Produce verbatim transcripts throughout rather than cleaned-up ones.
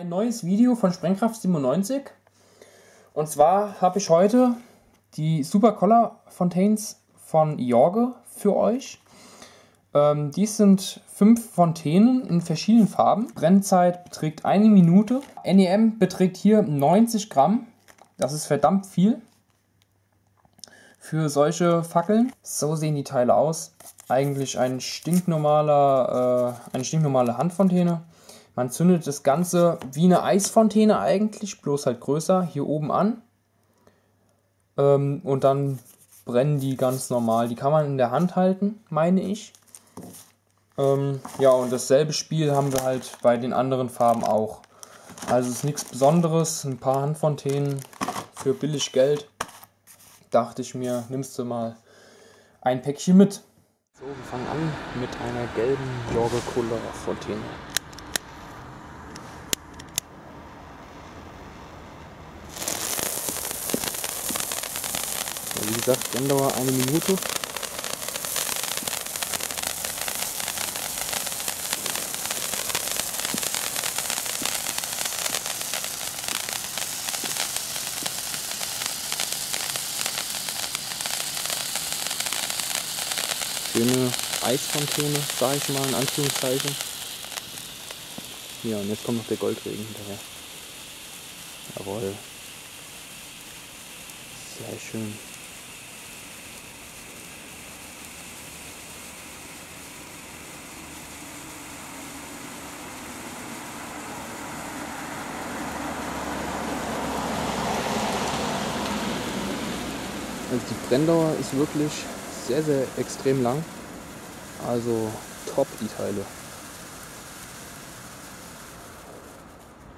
Ein neues Video von Sprengkraft siebenundneunzig, und zwar habe ich heute die Super Color Fontains von Jorge für euch. Ähm, dies sind fünf Fontänen in verschiedenen Farben. Brennzeit beträgt eine Minute. N E M beträgt hier neunzig Gramm. Das ist verdammt viel für solche Fackeln. So sehen die Teile aus. Eigentlich ein stinknormaler, äh, eine stinknormale Handfontäne. Man zündet das Ganze wie eine Eisfontäne eigentlich, bloß halt größer, hier oben an. Ähm, und dann brennen die ganz normal. Die kann man in der Hand halten, meine ich. Ähm, ja, und dasselbe Spiel haben wir halt bei den anderen Farben auch. Also ist nichts Besonderes, ein paar Handfontänen für billig Geld. Dachte ich mir, nimmst du mal ein Päckchen mit. So, wir fangen an mit einer gelben Jorge Color Fontäne. Wie gesagt, Brenndauer eine Minute. Schöne Eisfontäne, sage ich mal in Anführungszeichen. Ja, und jetzt kommt noch der Goldregen hinterher. Jawohl. Sehr schön. Also die Brenndauer ist wirklich sehr, sehr extrem lang. Also top die Teile.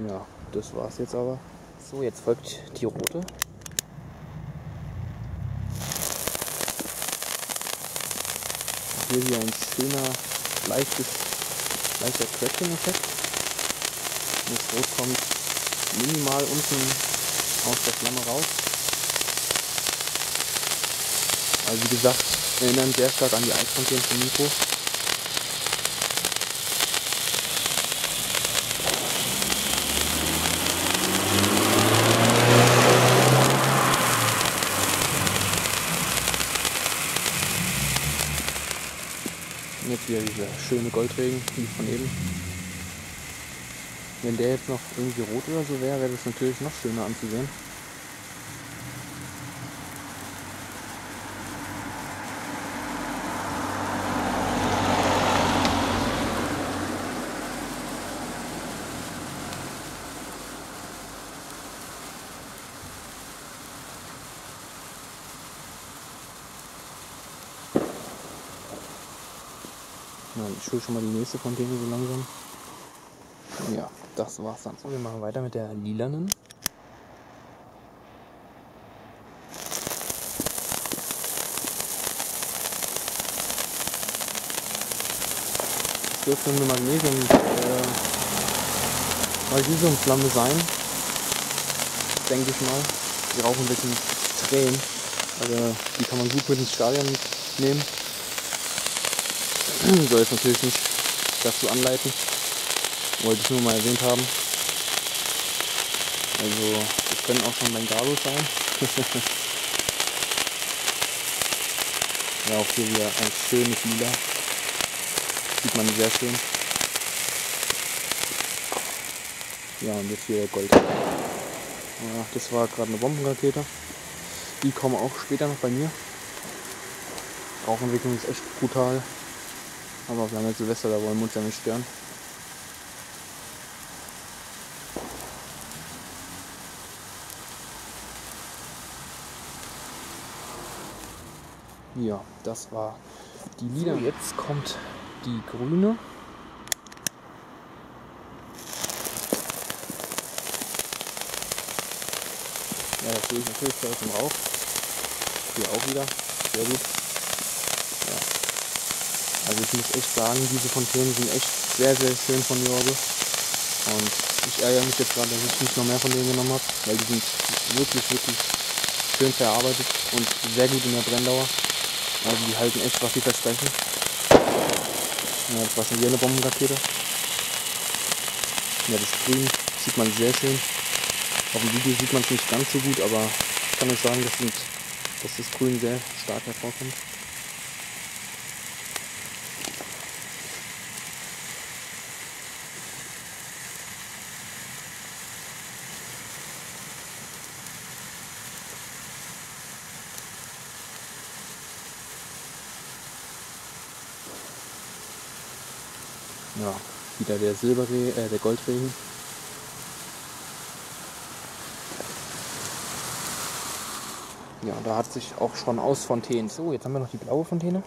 Ja, das war's jetzt aber. So, jetzt folgt die rote. Hier wieder ein schöner, leichtes, leichter Tracking-Effekt. Das Rot kommt minimal unten aus der Flamme raus. Also wie gesagt, erinnern sehr stark an die Eisfontänen von Nico. Und jetzt wieder dieser schöne Goldregen, wie von eben. Wenn der jetzt noch irgendwie rot oder so wäre, wäre das natürlich noch schöner anzusehen. Ich hole schon mal die nächste Fontäne so langsam. Ja, das war's dann. So, wir machen weiter mit der lilanen. Das dürfte eine Magnesium, äh, Magnesiumflamme sein. Denke ich mal. Die rauchen ein bisschen extrem. Also die kann man gut mit ins Stadion nehmen. Soll jetzt natürlich nicht dazu anleiten, wollte ich nur mal erwähnt haben. Also das können auch schon Bengalo sein. Ja, auch hier wieder ein schönes Lila, sieht man sehr schön. Ja, und jetzt wieder Gold. Ja, das war gerade eine Bombenrakete, die kommen auch später noch bei mir. Rauchentwicklung ist echt brutal. Aber wir haben jetzt Silvester, da wollen wir uns ja nicht stören. Ja, das war die Lieder. So, jetzt kommt die grüne. Ja, das sehe ich natürlich da aus dem Rauch. Hier auch wieder. Sehr gut. Also ich muss echt sagen, diese Fontänen sind echt sehr, sehr schön von Jorge. Und ich ärgere mich jetzt gerade, dass ich nicht noch mehr von denen genommen habe, weil die sind wirklich, wirklich schön verarbeitet und sehr gut in der Brenndauer. Also die halten echt, was sie versprechen. Ja, das war schon hier eine Bombenrakete. Ja, das Grün Sieht man sehr schön. Auf dem Video sieht man es nicht ganz so gut, aber ich kann euch sagen, das sind, dass das Grün sehr stark hervorkommt. Ja, wieder der Silberreh, äh, der Goldregen. Ja, da hat sich auch schon aus Fontänen. So, jetzt haben wir noch die blaue Fontäne.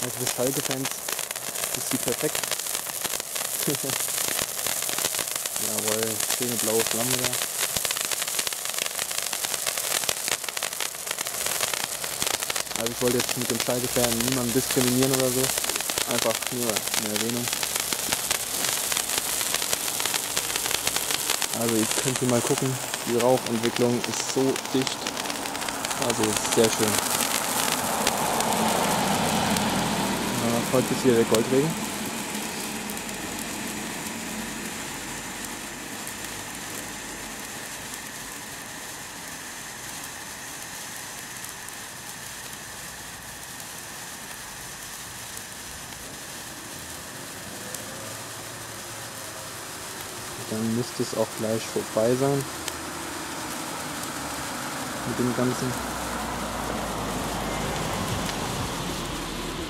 Also für Schalke-Fans ist sie perfekt. Jawohl, schöne blaue Flamme da. Also ich wollte jetzt mit dem Schalke-Fan niemanden diskriminieren oder so. Einfach nur eine Erwähnung. Also ihr könnt hier mal gucken, die Rauchentwicklung ist so dicht, also sehr schön. Ja, folgt jetzt wieder der Goldregen. Dann müsste es auch gleich vorbei sein mit dem Ganzen.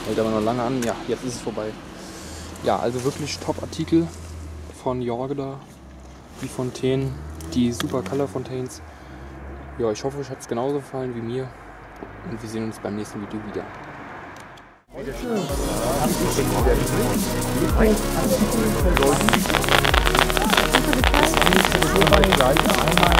Hält aber noch lange an. Ja, jetzt ist es vorbei. Ja, also wirklich Top-Artikel von Jorge da. Die Fontänen, die Super Color Fontains. Ja, ich hoffe, euch hat es genauso gefallen wie mir. Und wir sehen uns beim nächsten Video wieder. Ja. Das ist nicht so, dass wir gleich einmal